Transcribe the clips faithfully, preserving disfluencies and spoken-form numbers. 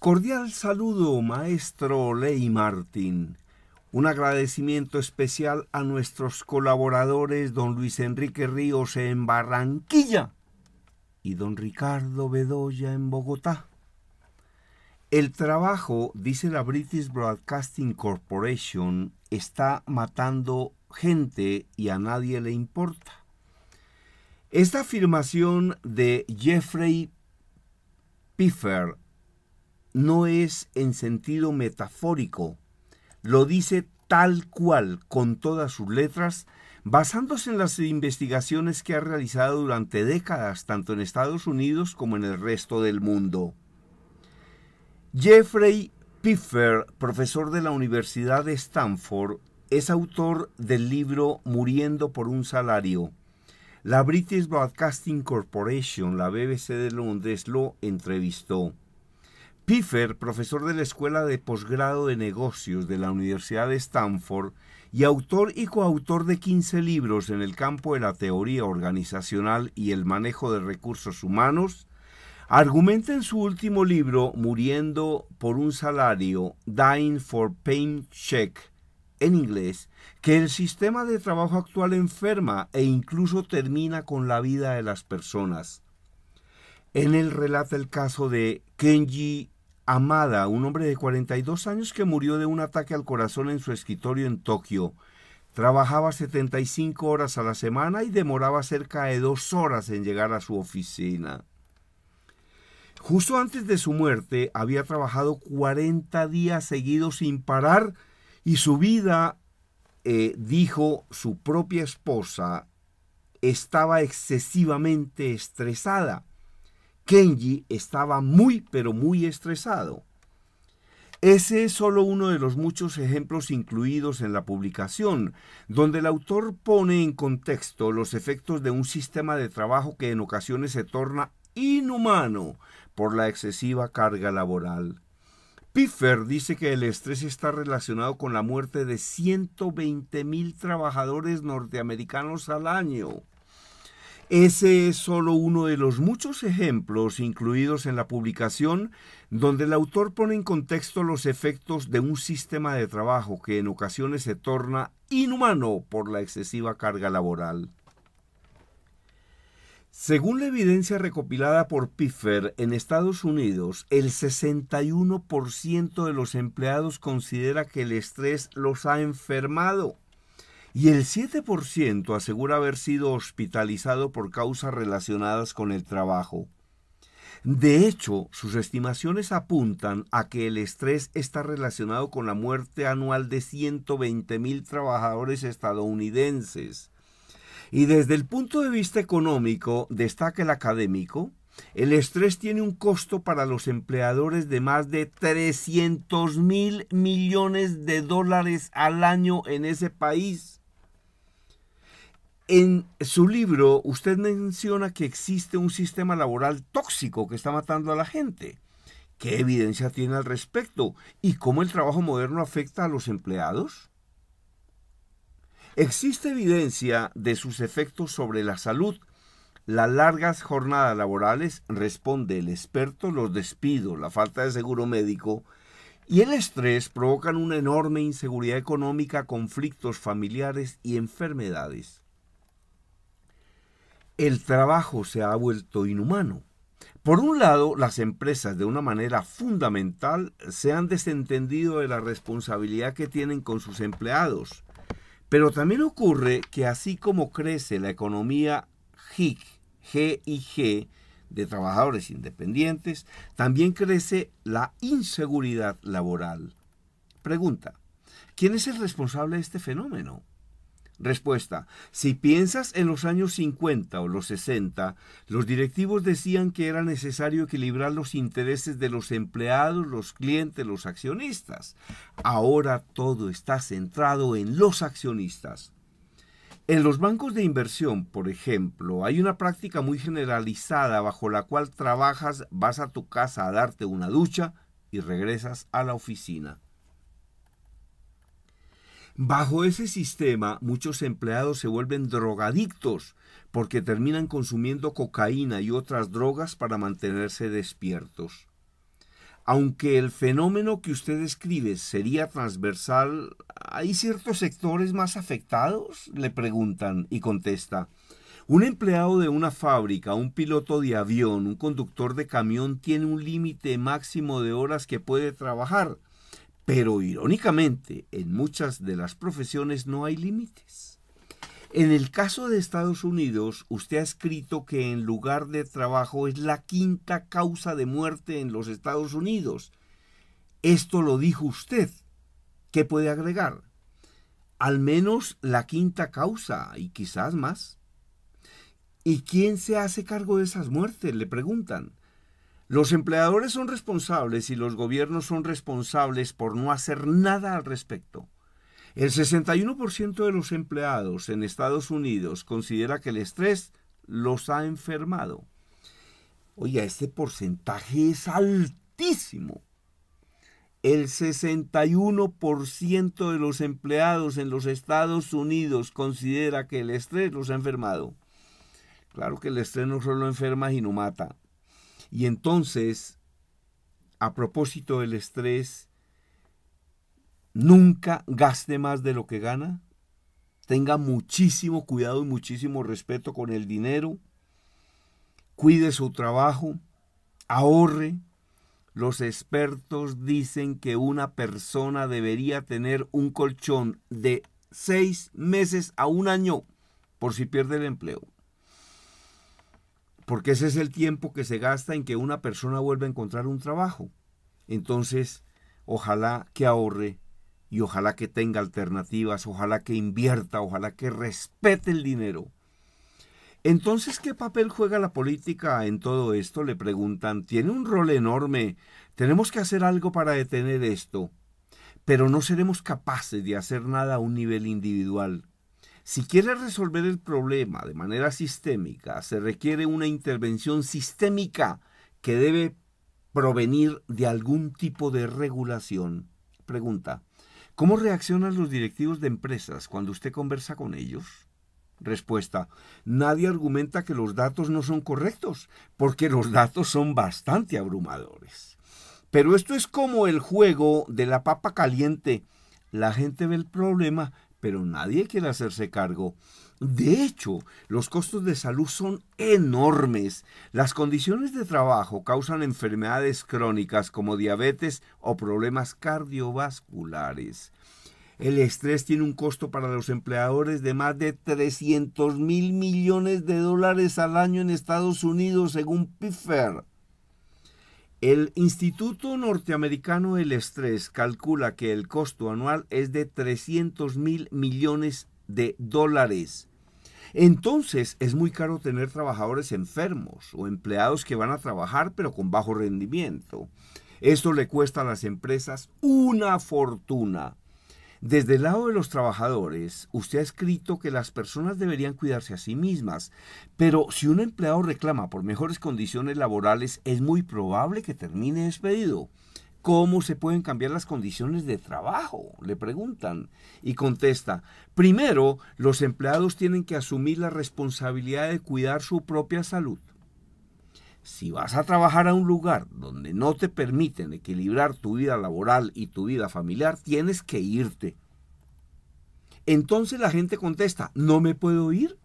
Cordial saludo, maestro Ley Martin. Un agradecimiento especial a nuestros colaboradores don Luis Enrique Ríos en Barranquilla y don Ricardo Bedoya en Bogotá. El trabajo, dice la British Broadcasting Corporation, está matando gente y a nadie le importa. Esta afirmación de Jeffrey Pfeffer no es en sentido metafórico, lo dice tal cual, con todas sus letras, basándose en las investigaciones que ha realizado durante décadas, tanto en Estados Unidos como en el resto del mundo. Jeffrey Pfeffer, profesor de la Universidad de Stanford, es autor del libro Muriendo por un salario. La British Broadcasting Corporation, la B B C de Londres, lo entrevistó. Pfeffer, profesor de la Escuela de Posgrado de Negocios de la Universidad de Stanford y autor y coautor de quince libros en el campo de la teoría organizacional y el manejo de recursos humanos, argumenta en su último libro, Muriendo por un salario, Dying for Paycheck, en inglés, que el sistema de trabajo actual enferma e incluso termina con la vida de las personas. En él relata el caso de Kenji Amada, un hombre de cuarenta y dos años que murió de un ataque al corazón en su escritorio en Tokio. Trabajaba setenta y cinco horas a la semana y demoraba cerca de dos horas en llegar a su oficina. Justo antes de su muerte había trabajado cuarenta días seguidos sin parar y su vida, eh, dijo su propia esposa, estaba excesivamente estresada. Kenji estaba muy, pero muy estresado. Ese es solo uno de los muchos ejemplos incluidos en la publicación, donde el autor pone en contexto los efectos de un sistema de trabajo que en ocasiones se torna inhumano por la excesiva carga laboral. Pfeffer dice que el estrés está relacionado con la muerte de ciento veinte mil trabajadores norteamericanos al año. Ese es solo uno de los muchos ejemplos incluidos en la publicación donde el autor pone en contexto los efectos de un sistema de trabajo que en ocasiones se torna inhumano por la excesiva carga laboral. Según la evidencia recopilada por Pfeffer, en Estados Unidos, el sesenta y uno por ciento de los empleados considera que el estrés los ha enfermado. Y el siete por ciento asegura haber sido hospitalizado por causas relacionadas con el trabajo. De hecho, sus estimaciones apuntan a que el estrés está relacionado con la muerte anual de ciento veinte mil trabajadores estadounidenses. Y desde el punto de vista económico, destaca el académico, el estrés tiene un costo para los empleadores de más de trescientos mil millones de dólares al año en ese país. En su libro, usted menciona que existe un sistema laboral tóxico que está matando a la gente. ¿Qué evidencia tiene al respecto? ¿Y cómo el trabajo moderno afecta a los empleados? Existe evidencia de sus efectos sobre la salud. Las largas jornadas laborales, responde el experto, los despidos, la falta de seguro médico y el estrés provocan una enorme inseguridad económica, conflictos familiares y enfermedades. El trabajo se ha vuelto inhumano. Por un lado, las empresas de una manera fundamental se han desentendido de la responsabilidad que tienen con sus empleados. Pero también ocurre que así como crece la economía G I G de trabajadores independientes, también crece la inseguridad laboral. Pregunta, ¿quién es el responsable de este fenómeno? Respuesta. Si piensas en los años cincuenta o los sesenta, los directivos decían que era necesario equilibrar los intereses de los empleados, los clientes, los accionistas. Ahora todo está centrado en los accionistas. En los bancos de inversión, por ejemplo, hay una práctica muy generalizada bajo la cual trabajas, vas a tu casa a darte una ducha y regresas a la oficina. Bajo ese sistema, muchos empleados se vuelven drogadictos porque terminan consumiendo cocaína y otras drogas para mantenerse despiertos. aunque el fenómeno que usted describe sería transversal, ¿hay ciertos sectores más afectados?, le preguntan, y contesta: un empleado de una fábrica, un piloto de avión, un conductor de camión tiene un límite máximo de horas que puede trabajar, pero irónicamente en muchas de las profesiones no hay límites. En el caso de Estados Unidos, usted ha escrito que en lugar de trabajo es la quinta causa de muerte en los Estados Unidos. Esto lo dijo usted. ¿Qué puede agregar? Al menos la quinta causa y quizás más. ¿Y quién se hace cargo de esas muertes?, le preguntan. Los empleadores son responsables y los gobiernos son responsables por no hacer nada al respecto. El sesenta y uno por ciento de los empleados en Estados Unidos considera que el estrés los ha enfermado. Oiga, este porcentaje es altísimo. El sesenta y uno por ciento de los empleados en los Estados Unidos considera que el estrés los ha enfermado. Claro que el estrés no solo enferma, sino mata. Y entonces, a propósito del estrés, nunca gaste más de lo que gana. Tenga muchísimo cuidado y muchísimo respeto con el dinero. Cuide su trabajo. Ahorre. Los expertos dicen que una persona debería tener un colchón de seis meses a un año por si pierde el empleo, porque ese es el tiempo que se gasta en que una persona vuelva a encontrar un trabajo. Entonces, ojalá que ahorre y ojalá que tenga alternativas, ojalá que invierta, ojalá que respete el dinero. Entonces, ¿qué papel juega la política en todo esto?, le preguntan. Tiene un rol enorme. Tenemos que hacer algo para detener esto, pero no seremos capaces de hacer nada a un nivel individual. Si quiere resolver el problema de manera sistémica, se requiere una intervención sistémica que debe provenir de algún tipo de regulación. Pregunta: ¿cómo reaccionan los directivos de empresas cuando usted conversa con ellos? Respuesta: nadie argumenta que los datos no son correctos, porque los datos son bastante abrumadores. Pero esto es como el juego de la papa caliente. La gente ve el problema, pero nadie quiere hacerse cargo. De hecho, los costos de salud son enormes. Las condiciones de trabajo causan enfermedades crónicas como diabetes o problemas cardiovasculares. El estrés tiene un costo para los empleadores de más de trescientos mil millones de dólares al año en Estados Unidos, según Pfeffer. El Instituto Norteamericano del Estrés calcula que el costo anual es de trescientos mil millones de dólares. Entonces, es muy caro tener trabajadores enfermos o empleados que van a trabajar pero con bajo rendimiento. Esto le cuesta a las empresas una fortuna. Desde el lado de los trabajadores, usted ha escrito que las personas deberían cuidarse a sí mismas, pero si un empleado reclama por mejores condiciones laborales, es muy probable que termine despedido. ¿Cómo se pueden cambiar las condiciones de trabajo?, le preguntan, y contesta: primero, los empleados tienen que asumir la responsabilidad de cuidar su propia salud. Si vas a trabajar a un lugar donde no te permiten equilibrar tu vida laboral y tu vida familiar, tienes que irte. Entonces la gente contesta: no me puedo ir.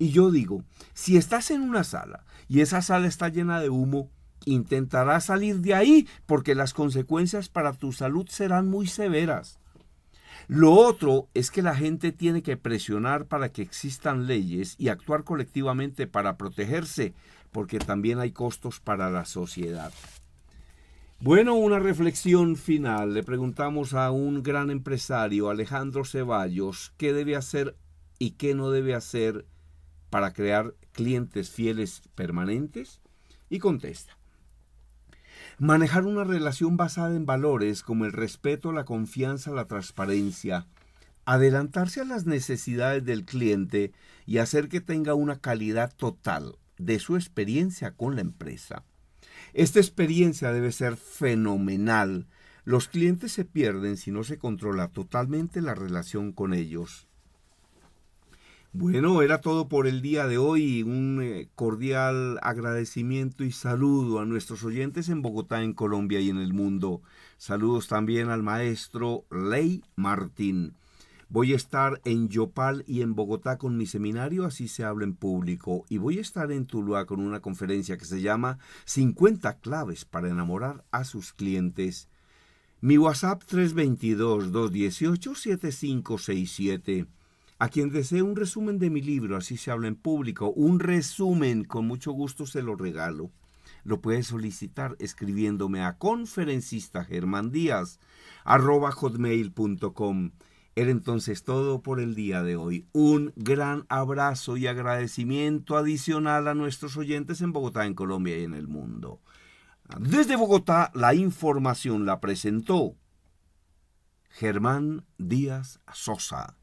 Y yo digo, si estás en una sala y esa sala está llena de humo, intentarás salir de ahí porque las consecuencias para tu salud serán muy severas. Lo otro es que la gente tiene que presionar para que existan leyes y actuar colectivamente para protegerse, porque también hay costos para la sociedad. Bueno, una reflexión final. Le preguntamos a un gran empresario, Alejandro Ceballos, qué debe hacer y qué no debe hacer para crear clientes fieles permanentes, y contesta: manejar una relación basada en valores como el respeto, la confianza, la transparencia, adelantarse a las necesidades del cliente y hacer que tenga una calidad total de su experiencia con la empresa. Esta experiencia debe ser fenomenal. Los clientes se pierden si no se controla totalmente la relación con ellos. Bueno, era todo por el día de hoy. Un cordial agradecimiento y saludo a nuestros oyentes en Bogotá, en Colombia y en el mundo. Saludos también al maestro Ley Martin. Voy a estar en Yopal y en Bogotá con mi seminario Así Se Habla en Público, y voy a estar en Tuluá con una conferencia que se llama cincuenta claves para enamorar a sus clientes. Mi WhatsApp tres dos dos, dos uno ocho, siete cinco seis siete. A quien desee un resumen de mi libro Así Se Habla en Público, un resumen, con mucho gusto se lo regalo. Lo puedes solicitar escribiéndome a conferencista germán díaz arroba hotmail punto com. Era entonces todo por el día de hoy. Un gran abrazo y agradecimiento adicional a nuestros oyentes en Bogotá, en Colombia y en el mundo. Desde Bogotá, la información la presentó Germán Díaz Sosa.